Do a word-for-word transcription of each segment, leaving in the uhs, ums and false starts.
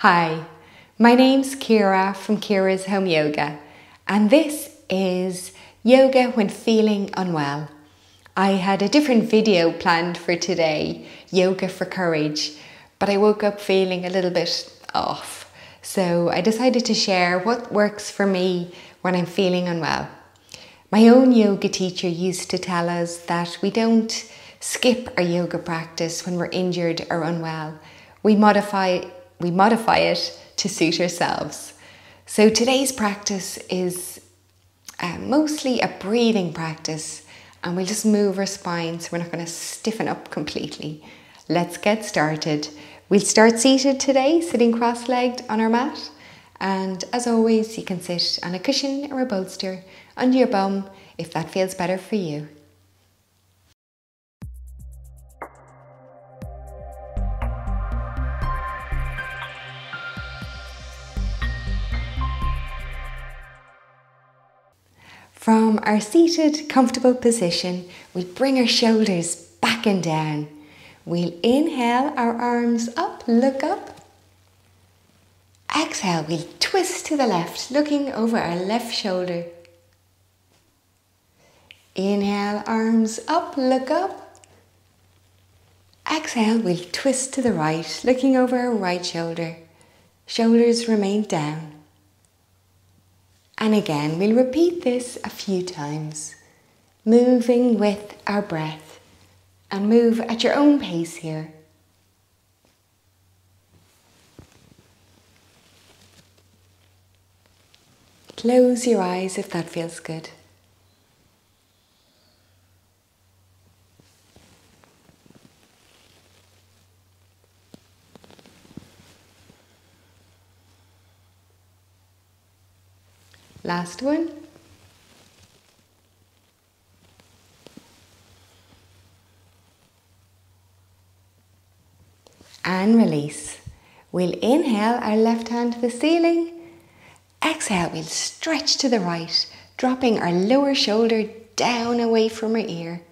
Hi, my name's Ciara from Ciara's Home Yoga, and this is Yoga When Feeling Unwell. I had a different video planned for today, Yoga for Courage, but I woke up feeling a little bit off, so I decided to share what works for me when I'm feeling unwell. My own yoga teacher used to tell us that we don't skip our yoga practice when we're injured or unwell. We modify We modify it to suit ourselves. So today's practice is uh, mostly a breathing practice, and we'll just move our spine so we're not going to stiffen up completely. Let's get started. We'll start seated today, sitting cross-legged on our mat. And as always, you can sit on a cushion or a bolster under your bum if that feels better for you. From our seated, comfortable position, we bring our shoulders back and down. We'll inhale, our arms up, look up. Exhale, we'll twist to the left, looking over our left shoulder. Inhale, arms up, look up. Exhale, we'll twist to the right, looking over our right shoulder. Shoulders remain down. And again, we'll repeat this a few times, moving with our breath, and move at your own pace here. Close your eyes if that feels good. Last one. And release. We'll inhale, our left hand to the ceiling. Exhale, we'll stretch to the right, dropping our lower shoulder down away from our ear.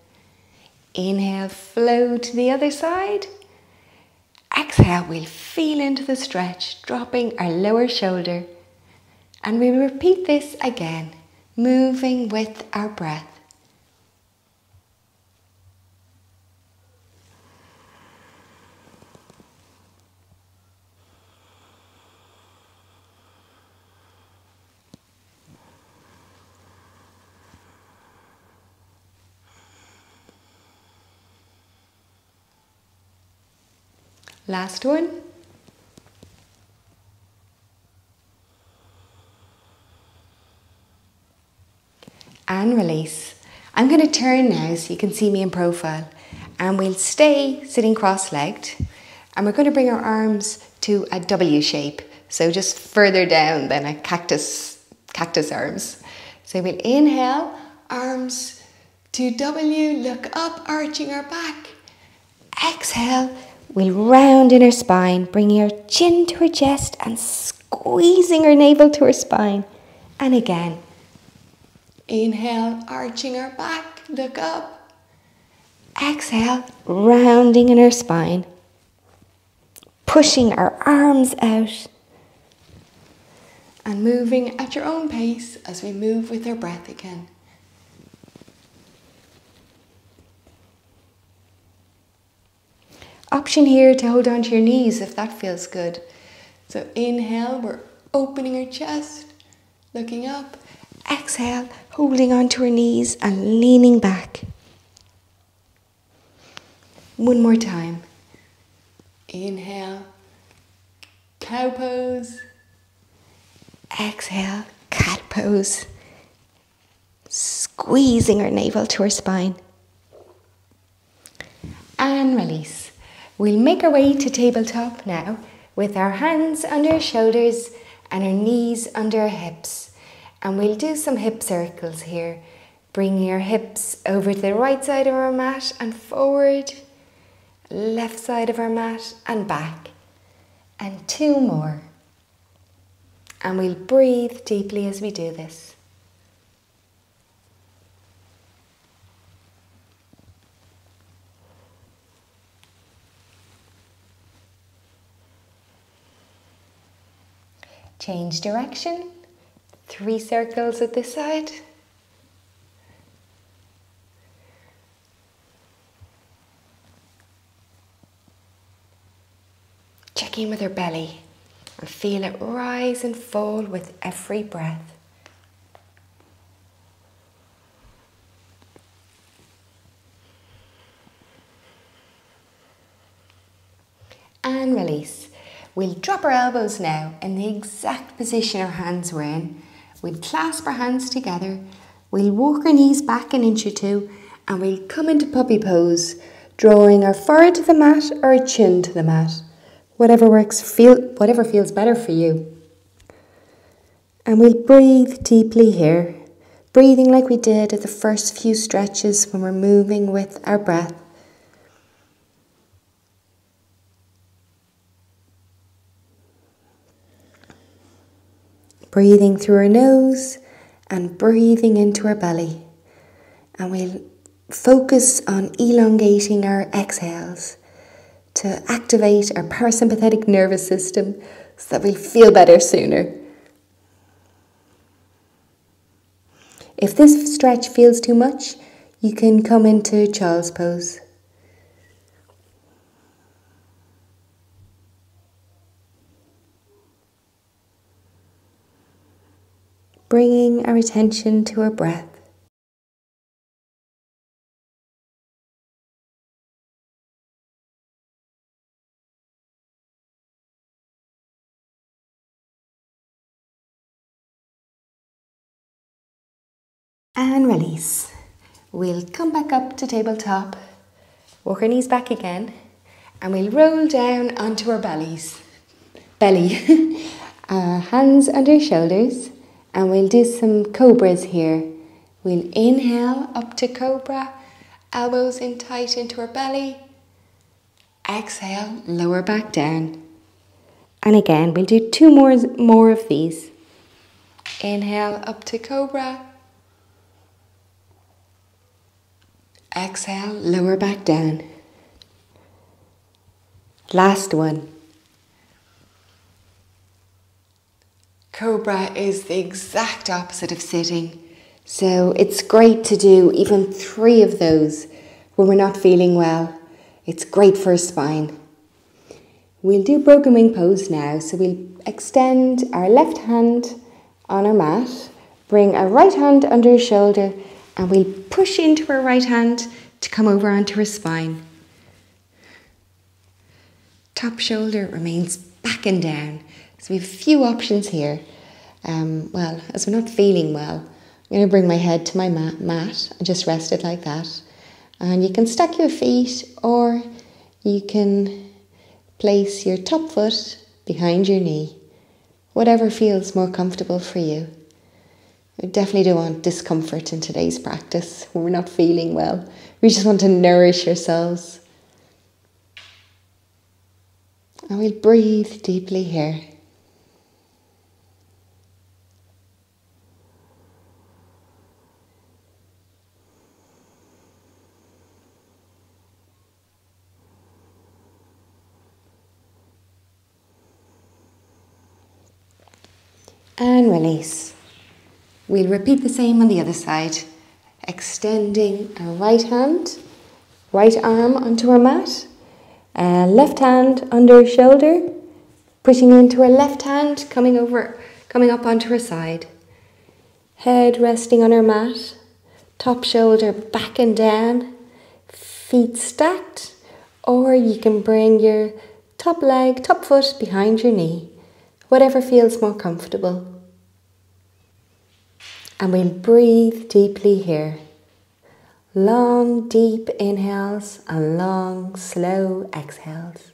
Inhale, flow to the other side. Exhale, we'll feel into the stretch, dropping our lower shoulder. And we repeat this again, moving with our breath. Last one. And release. I'm going to turn now so you can see me in profile, and we'll stay sitting cross-legged, and we're going to bring our arms to a W shape, so just further down than a cactus, cactus arms. So we'll inhale, arms to W, look up, arching our back. Exhale, we'll round in our spine, bringing our chin to our chest and squeezing our navel to our spine. And again. Inhale, arching our back, look up. Exhale, rounding in our spine. Pushing our arms out. And moving at your own pace as we move with our breath again. Option here to hold onto your knees if that feels good. So inhale, we're opening our chest, looking up. Exhale, holding onto our knees and leaning back. One more time. Inhale, cow pose. Exhale, cat pose. Squeezing our navel to our spine. And release. We'll make our way to tabletop now with our hands under our shoulders and our knees under our hips. And we'll do some hip circles here, bringing your hips over to the right side of our mat and forward, left side of our mat and back. And two more. And we'll breathe deeply as we do this. Change direction. Three circles at this side. Check in with her belly and feel it rise and fall with every breath. And release. We'll drop our elbows now in the exact position our hands were in. We'll clasp our hands together. We'll walk our knees back an inch or two and we'll come into puppy pose, drawing our forehead to the mat or our chin to the mat. Whatever works, feel, whatever feels better for you. And we'll breathe deeply here, breathing like we did at the first few stretches when we're moving with our breath. Breathing through our nose and breathing into our belly. And we'll focus on elongating our exhales to activate our parasympathetic nervous system so that we feel better sooner. If this stretch feels too much, you can come into child's pose. Bringing our attention to our breath. And release. We'll come back up to tabletop, walk our knees back again, and we'll roll down onto our bellies. Belly. Our hands under shoulders, and we'll do some cobras here. We'll inhale up to cobra, elbows in tight into our belly. Exhale, lower back down. And again, we'll do two more, more of these. Inhale up to cobra. Exhale, lower back down. Last one. Cobra is the exact opposite of sitting. So it's great to do even three of those when we're not feeling well. It's great for our spine. We'll do broken wing pose now. So we'll extend our left hand on our mat, bring our right hand under our shoulder, and we'll push into our right hand to come over onto our spine. Top shoulder remains back and down. So we have a few options here. Um, well, as we're not feeling well, I'm going to bring my head to my mat, mat and just rest it like that. And you can stack your feet or you can place your top foot behind your knee. Whatever feels more comfortable for you. We definitely don't want discomfort in today's practice when we're not feeling well. We just want to nourish ourselves. And we'll breathe deeply here. And release. We'll repeat the same on the other side, extending our right hand, right arm onto our mat, uh, left hand under our shoulder, pushing into our left hand, coming over, coming up onto our side. Head resting on our mat, top shoulder back and down, feet stacked, or you can bring your top leg, top foot behind your knee. Whatever feels more comfortable. And we'll breathe deeply here. Long, deep inhales and long, slow exhales.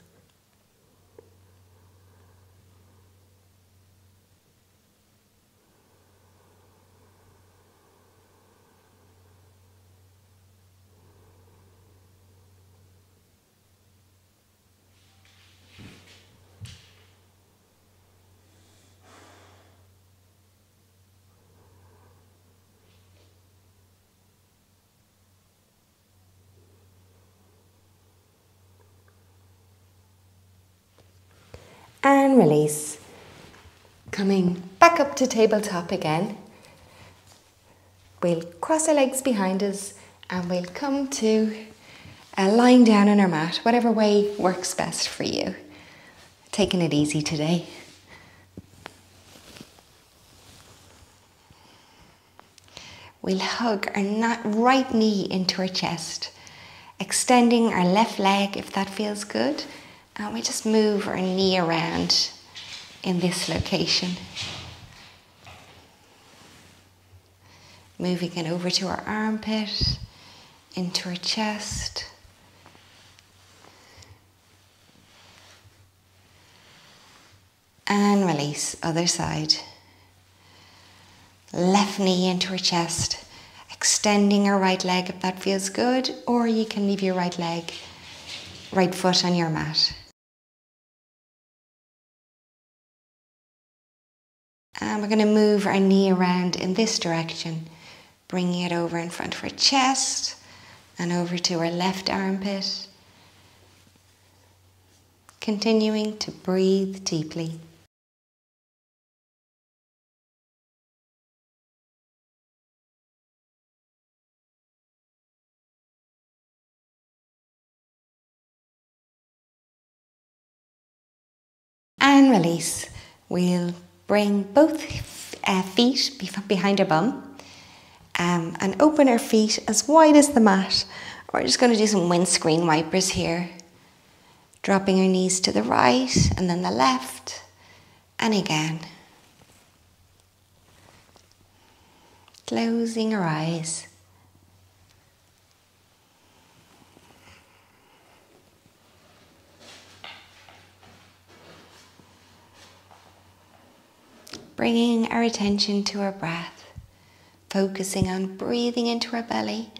And release. Coming back up to tabletop again. We'll cross our legs behind us and we'll come to uh, lying down on our mat, whatever way works best for you. Taking it easy today. We'll hug our right knee into our chest, extending our left leg if that feels good. And we just move our knee around in this location. Moving it over to our armpit, into our chest. And release, other side. Left knee into her chest, extending her right leg if that feels good, or you can leave your right leg, right foot on your mat. And we're going to move our knee around in this direction, bringing it over in front of her chest and over to her left armpit. Continuing to breathe deeply. And release. We'll bring both uh, feet behind our bum um, and open our feet as wide as the mat. We're just going to do some windscreen wipers here. Dropping our knees to the right and then the left and again. Closing our eyes. Bringing our attention to our breath, focusing on breathing into our belly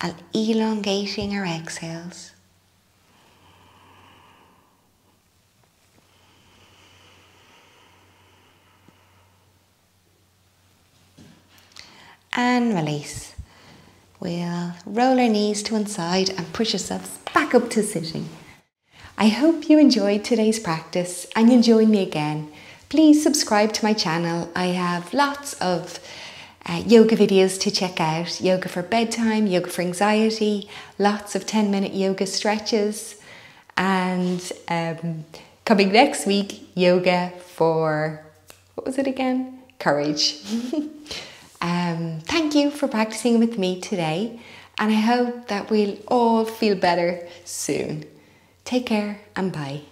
and elongating our exhales. And release. We'll roll our knees to one side and push ourselves back up to sitting. I hope you enjoyed today's practice and you'll join me again. Please subscribe to my channel. I have lots of uh, yoga videos to check out. Yoga for bedtime, yoga for anxiety, lots of ten minute yoga stretches. And um, coming next week, yoga for, what was it again? Courage. um, thank you for practicing with me today. And I hope that we'll all feel better soon. Take care and bye.